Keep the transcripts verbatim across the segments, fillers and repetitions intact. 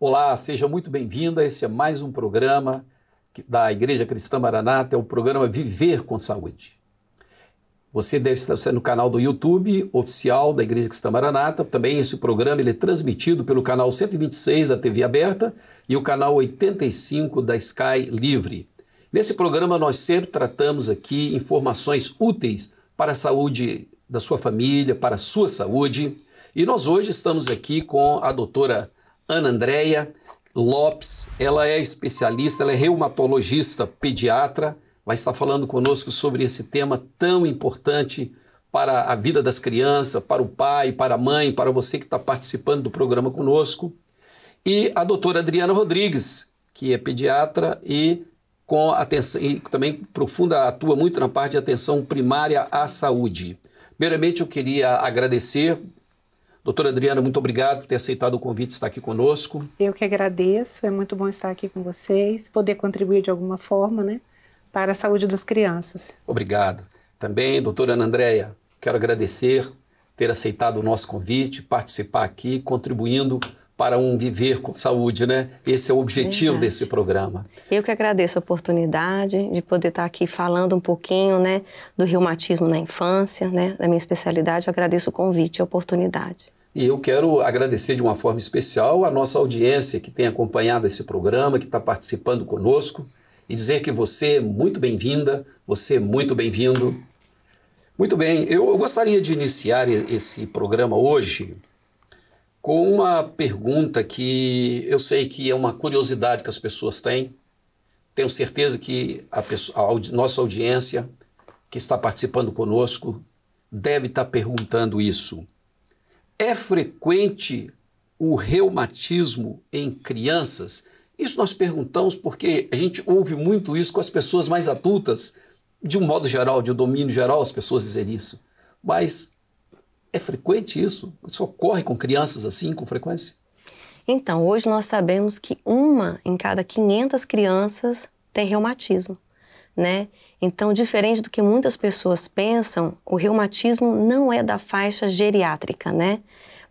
Olá, seja muito bem-vinda. Este é mais um programa da Igreja Cristã Maranata, é o programa Viver com Saúde. Você deve estar no canal do YouTube oficial da Igreja Cristã Maranata. Também esse programa ele é transmitido pelo canal cento e vinte e seis da T V Aberta e o canal oitenta e cinco da Sky Livre. Nesse programa nós sempre tratamos aqui informações úteis para a saúde da sua família, para a sua saúde. E nós hoje estamos aqui com a doutora Ana Andreia Lopes. Ela é especialista, ela é reumatologista pediatra, vai estar falando conosco sobre esse tema tão importante para a vida das crianças, para o pai, para a mãe, para você que está participando do programa conosco. E a doutora Adriana Rodrigues, que é pediatra e, com atenção, e também profunda, atua muito na parte de atenção primária à saúde. Primeiramente, eu queria agradecer. Doutora Adriana, muito obrigado por ter aceitado o convite de estar aqui conosco. Eu que agradeço, é muito bom estar aqui com vocês, poder contribuir de alguma forma, né, para a saúde das crianças. Obrigado. Também, doutora Ana Andreia, quero agradecer por ter aceitado o nosso convite, participar aqui, contribuindo para um viver com saúde, né? Esse é o objetivo Verdade. desse programa. Eu que agradeço a oportunidade de poder estar aqui falando um pouquinho, né, do reumatismo na infância, né, da minha especialidade. Eu agradeço o convite e a oportunidade. E eu quero agradecer de uma forma especial a nossa audiência que tem acompanhado esse programa, que está participando conosco, e dizer que você é muito bem-vinda, você é muito bem-vindo. Muito bem, eu gostaria de iniciar esse programa hoje com uma pergunta que eu sei que é uma curiosidade que as pessoas têm. Tenho certeza que a, pessoa, a audi- nossa audiência que está participando conosco deve estar perguntando isso. É frequente o reumatismo em crianças? Isso nós perguntamos porque a gente ouve muito isso com as pessoas mais adultas, de um modo geral, de um domínio geral, as pessoas dizem isso. Mas é frequente isso? Isso ocorre com crianças assim, com frequência? Então, hoje nós sabemos que uma em cada quinhentas crianças tem reumatismo, né? Então, diferente do que muitas pessoas pensam, o reumatismo não é da faixa geriátrica, né?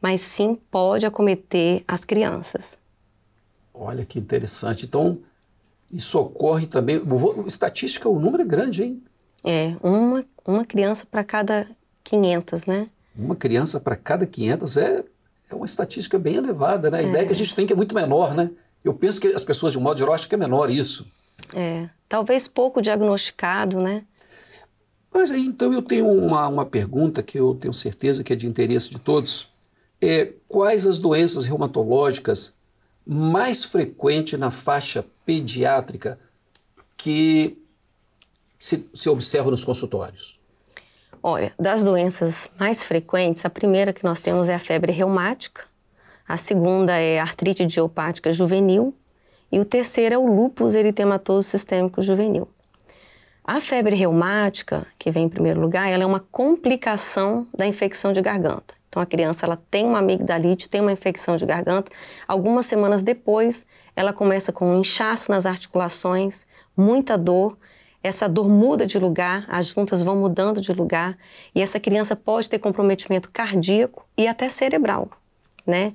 Mas sim pode acometer as crianças. Olha que interessante. Então, isso ocorre também. Estatística, o número é grande, hein? É, uma, uma criança para cada quinhentas, né? Uma criança para cada quinhentas é, é uma estatística bem elevada, né? A é. ideia que a gente tem que é muito menor, né? Eu penso que as pessoas, de um modo geral, acham que é menor isso. É, talvez pouco diagnosticado, né? Mas aí, então, eu tenho uma, uma pergunta que eu tenho certeza que é de interesse de todos. É, quais as doenças reumatológicas mais frequentes na faixa pediátrica que se, se observa nos consultórios? Olha, das doenças mais frequentes, a primeira que nós temos é a febre reumática, a segunda é a artrite idiopática juvenil, e o terceiro é o lúpus eritematoso sistêmico juvenil. A febre reumática, que vem em primeiro lugar, ela é uma complicação da infecção de garganta. Então, a criança ela tem uma amigdalite, tem uma infecção de garganta. Algumas semanas depois, ela começa com um inchaço nas articulações, muita dor. Essa dor muda de lugar, as juntas vão mudando de lugar. E essa criança pode ter comprometimento cardíaco e até cerebral, né?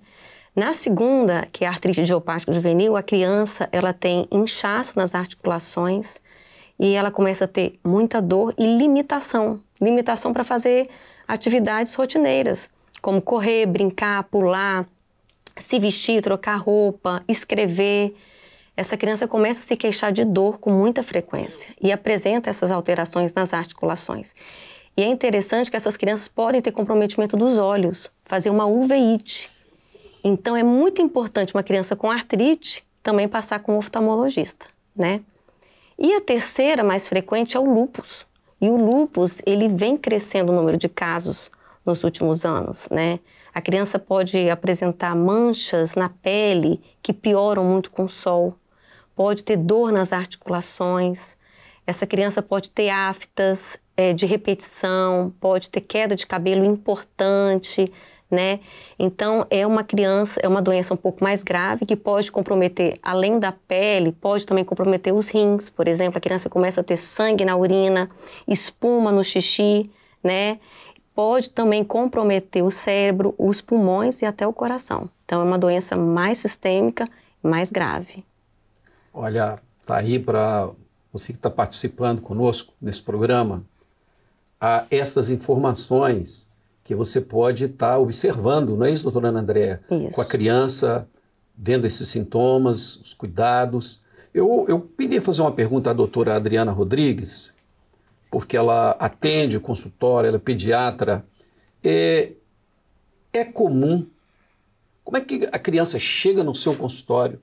Na segunda, que é a artrite idiopática juvenil, a criança ela tem inchaço nas articulações e ela começa a ter muita dor e limitação. Limitação para fazer atividades rotineiras, como correr, brincar, pular, se vestir, trocar roupa, escrever. Essa criança começa a se queixar de dor com muita frequência e apresenta essas alterações nas articulações. E é interessante que essas crianças podem ter comprometimento dos olhos, fazer uma uveíte. Então, é muito importante uma criança com artrite também passar com um oftalmologista, né? E a terceira mais frequente é o lúpus. E o lúpus, ele vem crescendo o número de casos nos últimos anos, né? A criança pode apresentar manchas na pele que pioram muito com o sol, pode ter dor nas articulações, essa criança pode ter aftas é, de repetição, pode ter queda de cabelo importante, né? Então, é uma criança, é uma doença um pouco mais grave que pode comprometer, além da pele, pode também comprometer os rins. Por exemplo, a criança começa a ter sangue na urina, espuma no xixi, né? Pode também comprometer o cérebro, os pulmões e até o coração. Então, é uma doença mais sistêmica mais grave. Olha, está aí para você que está participando conosco nesse programa, há essas informações que você pode estar tá observando, não é isso, doutora Ana Andreia? Isso. Com a criança, vendo esses sintomas, os cuidados. Eu, eu queria fazer uma pergunta à doutora Adriana Rodrigues, porque ela atende o consultório, ela é pediatra. É, é comum, como é que a criança chega no seu consultório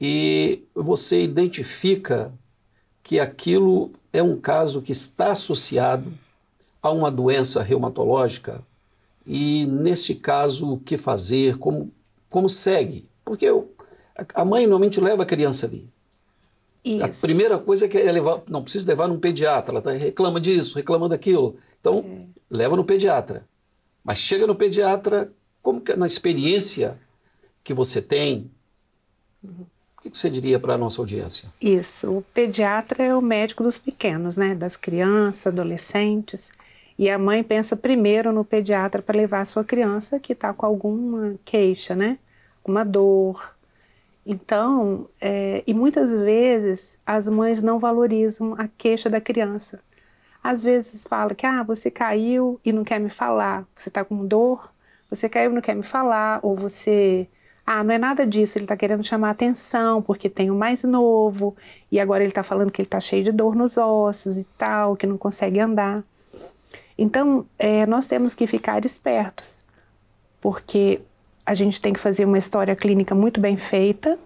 e você identifica que aquilo é um caso que está associado a uma doença reumatológica e, neste caso, o que fazer, como, como segue? Porque eu, a mãe normalmente leva a criança ali. Isso. A primeira coisa é que é levar, não precisa levar num pediatra, ela tá, reclama disso, reclama daquilo. Então, é. leva no pediatra. Mas chega no pediatra, como que, na experiência que você tem, uhum. o que você diria para a nossa audiência? Isso, o pediatra é o médico dos pequenos, né? Das crianças, adolescentes. E a mãe pensa primeiro no pediatra para levar a sua criança que está com alguma queixa, né? Uma dor. Então, é, e muitas vezes as mães não valorizam a queixa da criança. Às vezes fala que, ah, você caiu e não quer me falar, você está com dor, você caiu e não quer me falar, ou você, ah, não é nada disso, ele está querendo chamar atenção porque tem o mais novo, e agora ele está falando que ele está cheio de dor nos ossos e tal, que não consegue andar. Então, é, nós temos que ficar espertos, porque a gente tem que fazer uma história clínica muito bem feita,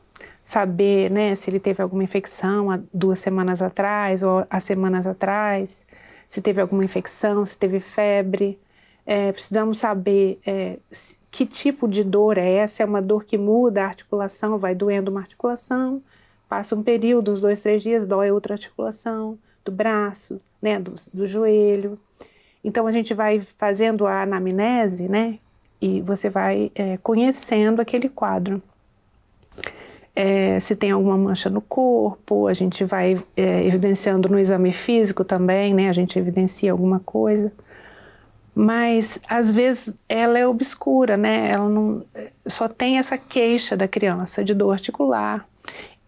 saber, né, se ele teve alguma infecção há duas semanas atrás ou há semanas atrás, se teve alguma infecção, se teve febre. É, precisamos saber é, que tipo de dor é essa, é uma dor que muda a articulação, vai doendo uma articulação, passa um período, uns dois, três dias, dói outra articulação, do braço, né, do, do joelho. Então a gente vai fazendo a anamnese, né? E você vai é, conhecendo aquele quadro. É, se tem alguma mancha no corpo, a gente vai é, evidenciando no exame físico também, né? A gente evidencia alguma coisa. Mas, às vezes, ela é obscura, né? Ela não, só tem essa queixa da criança de dor articular.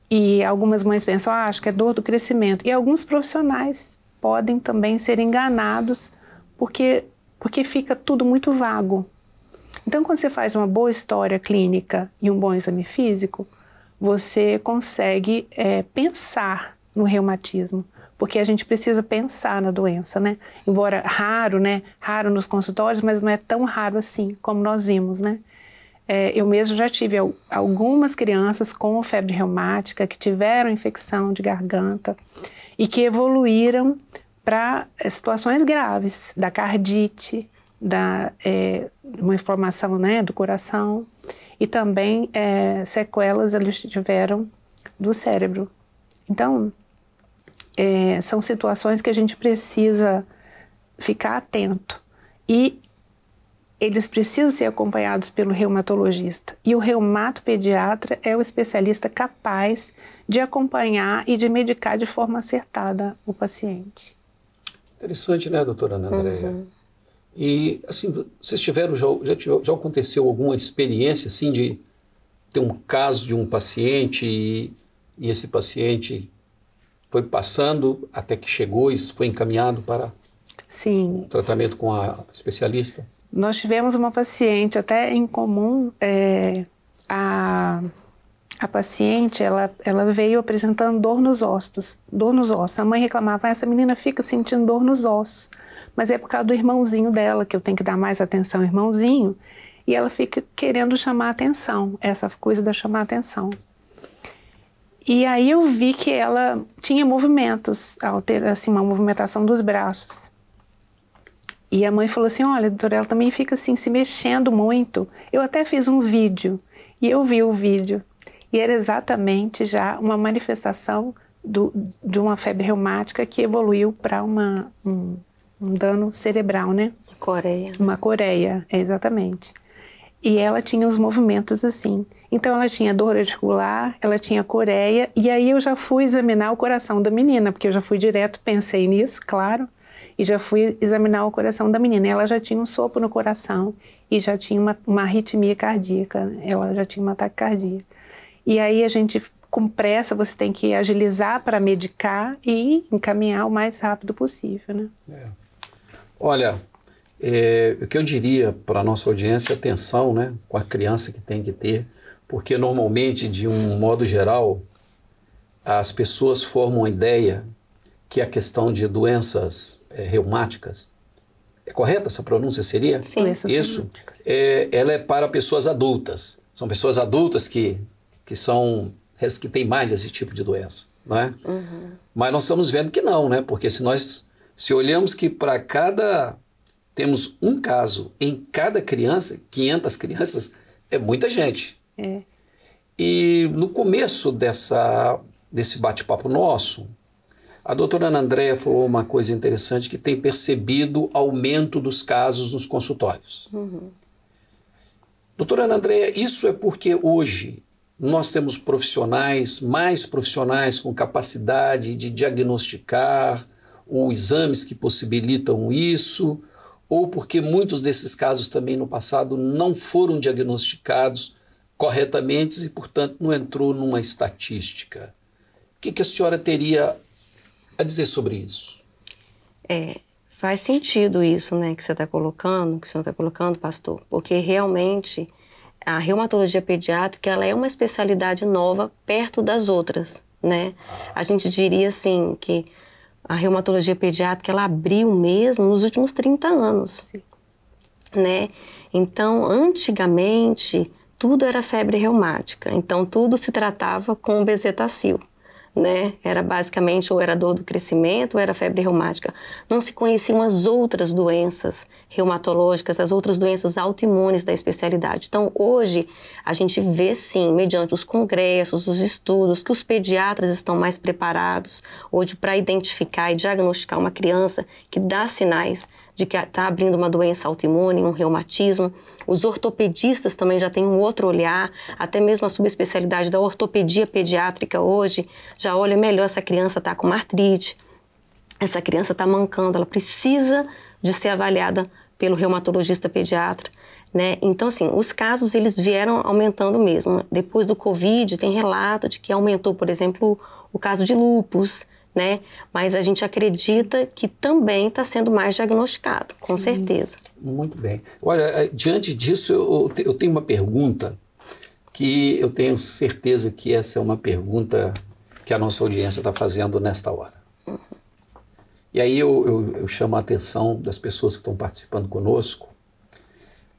E algumas mães pensam, ah, acho que é dor do crescimento. E alguns profissionais podem também ser enganados porque, porque fica tudo muito vago. Então, quando você faz uma boa história clínica e um bom exame físico, você consegue é, pensar no reumatismo, porque a gente precisa pensar na doença, né? Embora raro, né? Raro nos consultórios, mas não é tão raro assim, como nós vimos, né? É, eu mesmo já tive algumas crianças com febre reumática que tiveram infecção de garganta e que evoluíram para situações graves, da cardite, da é, uma inflamação, né, do coração, e também é, sequelas eles tiveram do cérebro. Então, é, são situações que a gente precisa ficar atento. E eles precisam ser acompanhados pelo reumatologista. E o reumatopediatra é o especialista capaz de acompanhar e de medicar de forma acertada o paciente. Interessante, né, doutora Ana Andreia? Uhum. E, assim, vocês tiveram, já, já, já aconteceu alguma experiência, assim, de ter um caso de um paciente e, e esse paciente foi passando até que chegou e foi encaminhado para Sim. tratamento com a especialista? Nós tivemos uma paciente até em comum, é, a, a paciente, ela, ela veio apresentando dor nos ossos, dor nos ossos. A mãe reclamava, essa menina fica sentindo dor nos ossos. Mas é por causa do irmãozinho dela, que eu tenho que dar mais atenção ao irmãozinho, e ela fica querendo chamar atenção, essa coisa da chamar atenção. E aí eu vi que ela tinha movimentos, assim, uma movimentação dos braços. E a mãe falou assim, olha, doutora, ela também fica assim, se mexendo muito. Eu até fiz um vídeo, e eu vi o vídeo, e era exatamente já uma manifestação do, de uma febre reumática que evoluiu para uma... Um, um dano cerebral, né? Coreia. Uma coreia, exatamente. E ela tinha os movimentos assim. Então ela tinha dor articular, ela tinha coreia, e aí eu já fui examinar o coração da menina, porque eu já fui direto, pensei nisso, claro, e já fui examinar o coração da menina. Ela já tinha um sopro no coração e já tinha uma, uma arritmia cardíaca, ela já tinha um ataque cardíaco. E aí a gente, com pressa, você tem que agilizar para medicar e encaminhar o mais rápido possível, né? É. Olha, é, o que eu diria para a nossa audiência, atenção, né, com a criança que tem que ter, porque normalmente, de um modo geral, as pessoas formam a ideia que a questão de doenças é, reumáticas, é correta essa pronúncia, seria? Sim. Isso, é, ela é para pessoas adultas. São pessoas adultas que, que são, que têm mais esse tipo de doença, não é? Uhum. Mas nós estamos vendo que não, né? Porque se nós, se olhamos que para cada, temos um caso em cada criança, quinhentas crianças, é muita gente. É. E no começo dessa, desse bate-papo nosso, a doutora Ana Andreia falou uma coisa interessante, que tem percebido aumento dos casos nos consultórios. Uhum. Doutora Ana Andreia, isso é porque hoje nós temos profissionais, mais profissionais com capacidade de diagnosticar, ou exames que possibilitam isso, ou porque muitos desses casos também no passado não foram diagnosticados corretamente e, portanto, não entrou numa estatística. O que, que a senhora teria a dizer sobre isso? É, faz sentido isso, né, que você está colocando, que o senhor está colocando, pastor, porque realmente a reumatologia pediátrica, ela é uma especialidade nova perto das outras, né? A gente diria assim que a reumatologia pediátrica, ela abriu mesmo nos últimos trinta anos, Sim. né? Então, antigamente, tudo era febre reumática, então tudo se tratava com bezetacil. Né? Era basicamente, ou era dor do crescimento, ou era febre reumática. Não se conheciam as outras doenças reumatológicas, as outras doenças autoimunes da especialidade. Então, hoje, a gente vê sim, mediante os congressos, os estudos, que os pediatras estão mais preparados hoje para identificar e diagnosticar uma criança que dá sinais de que está abrindo uma doença autoimune, um reumatismo. Os ortopedistas também já têm um outro olhar, até mesmo a subespecialidade da ortopedia pediátrica hoje já olha melhor, essa criança está com uma artrite, essa criança está mancando, ela precisa de ser avaliada pelo reumatologista pediatra, né? Então, assim, os casos eles vieram aumentando mesmo. Depois do Covid, tem relato de que aumentou, por exemplo, o caso de lúpus, né? Mas a gente acredita que também está sendo mais diagnosticado, com Sim. certeza. Muito bem. Olha, diante disso, eu, eu tenho uma pergunta que eu tenho certeza que essa é uma pergunta que a nossa audiência está fazendo nesta hora. Uhum. E aí eu, eu, eu chamo a atenção das pessoas que estão participando conosco,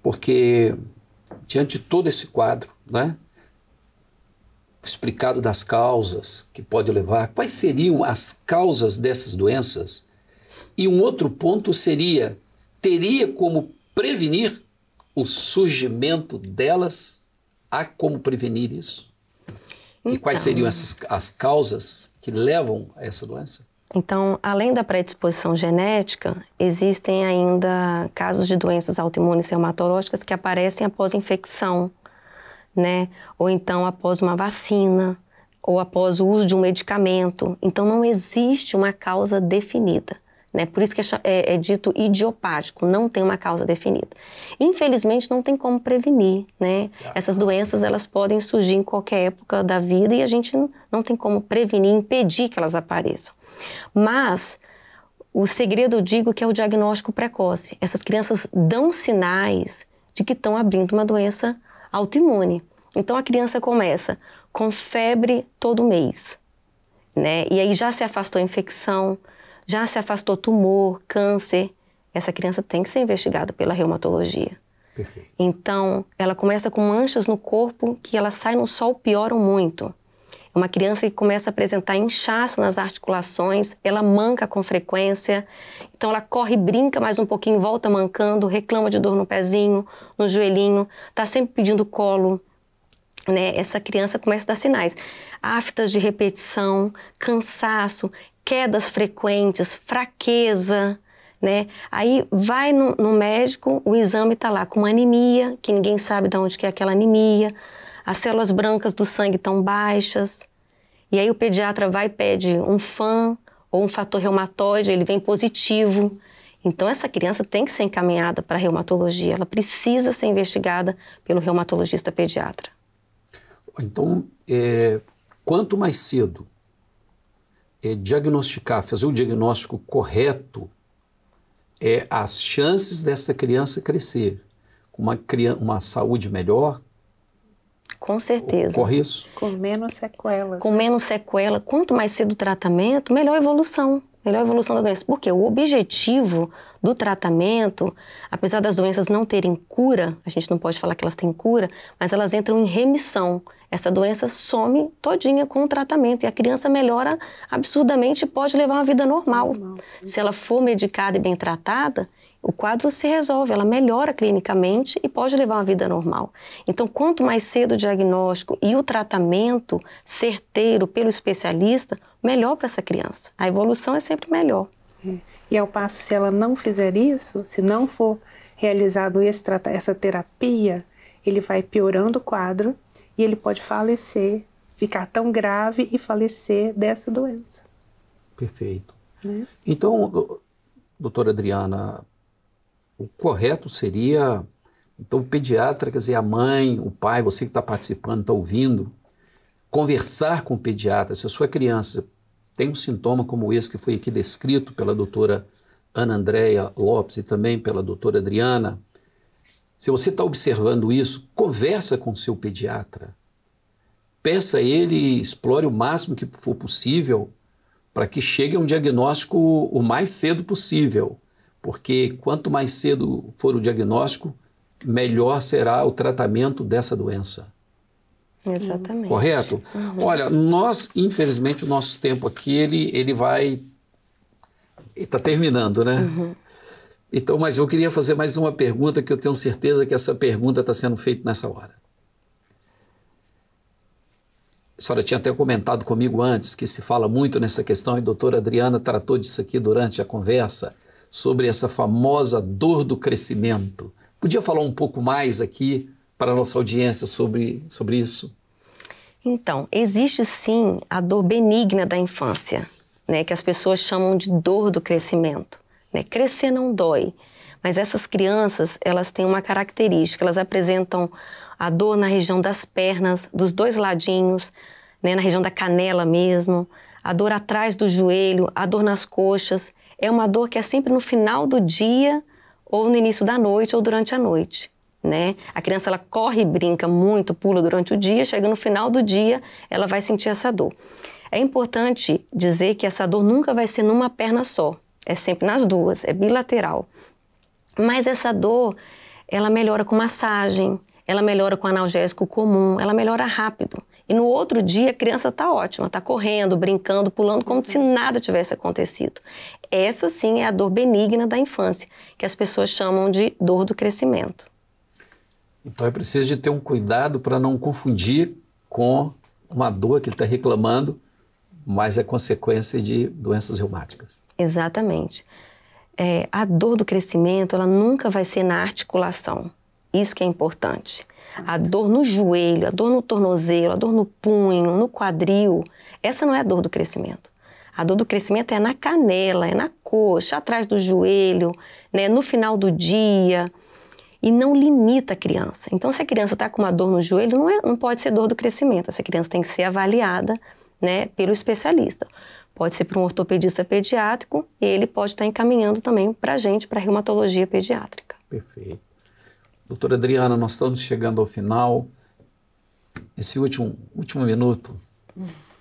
porque diante de todo esse quadro, né? Explicado das causas que pode levar, quais seriam as causas dessas doenças? E um outro ponto seria, teria como prevenir o surgimento delas? Há como prevenir isso? Então, e quais seriam essas, as causas que levam a essa doença? Então, além da predisposição genética, existem ainda casos de doenças autoimunes reumatológicas que aparecem após infecção, né? Ou então após uma vacina, ou após o uso de um medicamento. Então não existe uma causa definida, né? Por isso que é, é, é dito idiopático, não tem uma causa definida. Infelizmente não tem como prevenir, né? Essas doenças elas podem surgir em qualquer época da vida e a gente não tem como prevenir, impedir que elas apareçam. Mas o segredo eu digo que é o diagnóstico precoce. Essas crianças dão sinais de que estão abrindo uma doença autoimune. Então a criança começa com febre todo mês, né? E aí já se afastou infecção, já se afastou tumor, câncer. Essa criança tem que ser investigada pela reumatologia. Perfeito. Então ela começa com manchas no corpo que ela sai no sol, pioram muito. É uma criança que começa a apresentar inchaço nas articulações, ela manca com frequência, então ela corre, brinca mais um pouquinho, volta mancando, reclama de dor no pezinho, no joelhinho, está sempre pedindo colo, né? Essa criança começa a dar sinais. Aftas de repetição, cansaço, quedas frequentes, fraqueza, né? Aí vai no, no médico, o exame está lá com uma anemia, que ninguém sabe de onde que é aquela anemia. As células brancas do sangue estão baixas, e aí o pediatra vai e pede um F A M ou um fator reumatoide, ele vem positivo. Então essa criança tem que ser encaminhada para a reumatologia, ela precisa ser investigada pelo reumatologista pediatra. Então é, quanto mais cedo é, diagnosticar, fazer o diagnóstico correto, é, as chances desta criança crescer com uma, uma saúde melhor. Com certeza. Corre isso. Com menos sequelas. Com né? menos sequela. Quanto mais cedo o tratamento, melhor a evolução. Melhor a evolução da doença. Porque o objetivo do tratamento, apesar das doenças não terem cura, a gente não pode falar que elas têm cura, mas elas entram em remissão. Essa doença some todinha com o tratamento e a criança melhora absurdamente e pode levar uma vida normal. normal. Se ela for medicada e bem tratada, o quadro se resolve, ela melhora clinicamente e pode levar uma vida normal. Então, quanto mais cedo o diagnóstico e o tratamento certeiro pelo especialista, melhor para essa criança. A evolução é sempre melhor. É. E ao passo, se ela não fizer isso, se não for realizado esse, essa terapia, ele vai piorando o quadro e ele pode falecer, ficar tão grave e falecer dessa doença. Perfeito. Né? Então, doutora Adriana, o correto seria, então, o pediatra, quer dizer, a mãe, o pai, você que está participando, está ouvindo, conversar com o pediatra. Se a sua criança tem um sintoma como esse que foi aqui descrito pela doutora Ana Andreia Lopes e também pela doutora Adriana, se você está observando isso, conversa com o seu pediatra. Peça a ele, explore o máximo que for possível para que chegue a um diagnóstico o mais cedo possível. Porque quanto mais cedo for o diagnóstico, melhor será o tratamento dessa doença. Exatamente. Correto? Uhum. Olha, nós, infelizmente, o nosso tempo aqui, ele, ele vai... está terminando, né? Uhum. Então, mas eu queria fazer mais uma pergunta, que eu tenho certeza que essa pergunta está sendo feita nessa hora. A senhora tinha até comentado comigo antes que se fala muito nessa questão, e a doutora Adriana tratou disso aqui durante a conversa, sobre essa famosa dor do crescimento. Podia falar um pouco mais aqui para a nossa audiência sobre, sobre isso? Então, existe sim a dor benigna da infância, né, que as pessoas chamam de dor do crescimento. Né? Crescer não dói, mas essas crianças, elas têm uma característica, elas apresentam a dor na região das pernas, dos dois ladinhos, né, na região da canela mesmo, a dor atrás do joelho, a dor nas coxas. É uma dor que é sempre no final do dia, ou no início da noite, ou durante a noite, né? A criança, ela corre, brinca muito, pula durante o dia, chega no final do dia, ela vai sentir essa dor. É importante dizer que essa dor nunca vai ser numa perna só, é sempre nas duas, é bilateral. Mas essa dor, ela melhora com massagem, ela melhora com analgésico comum, ela melhora rápido. E no outro dia a criança está ótima, está correndo, brincando, pulando, como se nada tivesse acontecido. Essa sim é a dor benigna da infância, que as pessoas chamam de dor do crescimento. Então é preciso de ter um cuidado para não confundir com uma dor que ele está reclamando, mas é consequência de doenças reumáticas. Exatamente. É, a dor do crescimento, ela nunca vai ser na articulação. Isso que é importante. A dor no joelho, a dor no tornozelo, a dor no punho, no quadril, essa não é a dor do crescimento. A dor do crescimento é na canela, é na coxa, atrás do joelho, né, no final do dia, e não limita a criança. Então, se a criança está com uma dor no joelho, não, é, não pode ser dor do crescimento. Essa criança tem que ser avaliada, né, pelo especialista. Pode ser para um ortopedista pediátrico e ele pode estar encaminhando também para a gente, para a reumatologia pediátrica. Perfeito. Doutora Adriana, nós estamos chegando ao final. Esse último, último minuto,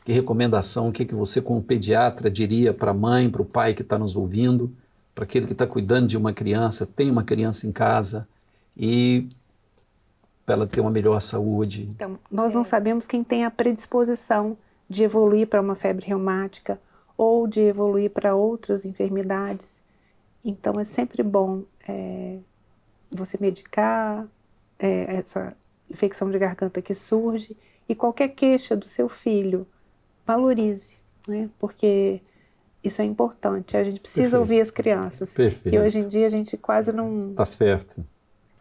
que recomendação, o que, que você como pediatra diria para a mãe, para o pai que está nos ouvindo, para aquele que está cuidando de uma criança, tem uma criança em casa e para ela ter uma melhor saúde? Então, nós não sabemos quem tem a predisposição de evoluir para uma febre reumática ou de evoluir para outras enfermidades. Então, é sempre bom... É... você medicar é, essa infecção de garganta que surge e qualquer queixa do seu filho, valorize, né? Porque isso é importante, a gente precisa Perfeito. Ouvir as crianças. Perfeito. E hoje em dia a gente quase não... Tá certo.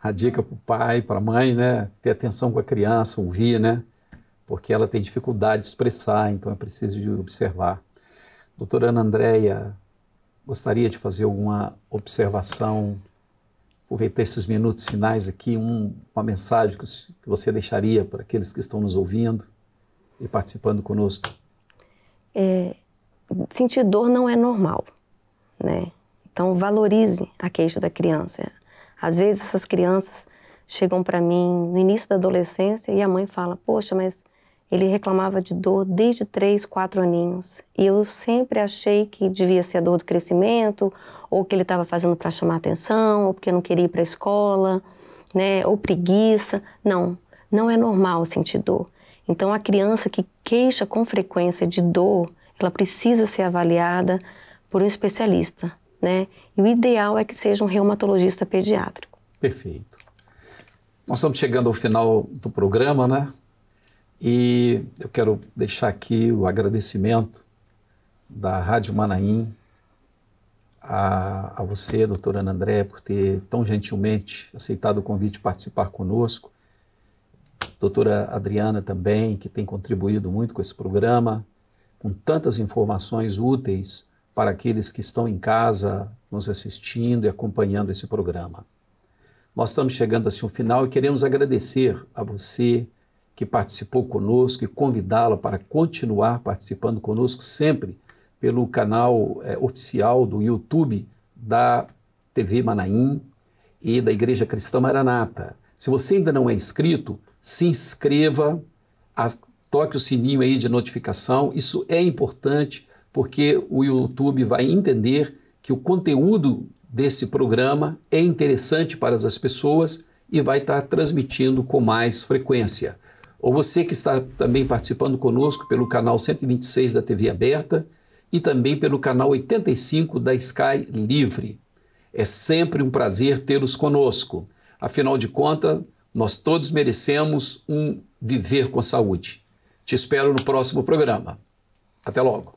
A dica para o pai, para a mãe, né? Ter atenção com a criança, ouvir, né? Porque ela tem dificuldade de expressar, então é preciso de observar. Doutora Ana Andreia, gostaria de fazer alguma observação... Aproveitar esses minutos finais aqui, um, uma mensagem que você deixaria para aqueles que estão nos ouvindo e participando conosco? É, sentir dor não é normal, né? Então valorize a queixa da criança. Às vezes essas crianças chegam para mim no início da adolescência e a mãe fala, poxa, mas ele reclamava de dor desde três, quatro aninhos. E eu sempre achei que devia ser a dor do crescimento, ou que ele estava fazendo para chamar atenção, ou porque não queria ir para a escola, né? Ou preguiça. Não, não é normal sentir dor. Então a criança que queixa com frequência de dor, ela precisa ser avaliada por um especialista, né? E o ideal é que seja um reumatologista pediátrico. Perfeito. Nós estamos chegando ao final do programa, né? E eu quero deixar aqui o agradecimento da Rádio Maanaim a, a você, doutora Ana Andreia, por ter tão gentilmente aceitado o convite de participar conosco. Doutora Adriana também, que tem contribuído muito com esse programa, com tantas informações úteis para aqueles que estão em casa nos assistindo e acompanhando esse programa. Nós estamos chegando assim ao final e queremos agradecer a você, que participou conosco, e convidá-la para continuar participando conosco sempre pelo canal é, oficial do YouTube da T V Maanaim e da Igreja Cristã Maranata. Se você ainda não é inscrito, se inscreva, a, toque o sininho aí de notificação. Isso é importante porque o YouTube vai entender que o conteúdo desse programa é interessante para as pessoas e vai estar transmitindo com mais frequência. Ou você que está também participando conosco pelo canal cento e vinte e seis da T V Aberta e também pelo canal oitenta e cinco da Sky Livre. É sempre um prazer tê-los conosco. Afinal de contas, nós todos merecemos um viver com saúde. Te espero no próximo programa. Até logo.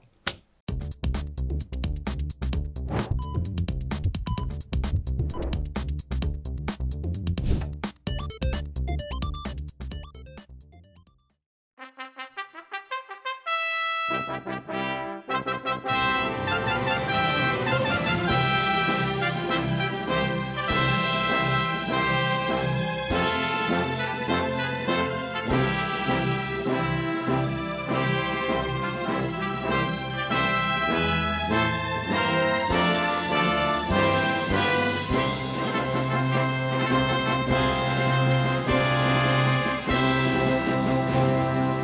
Thank you.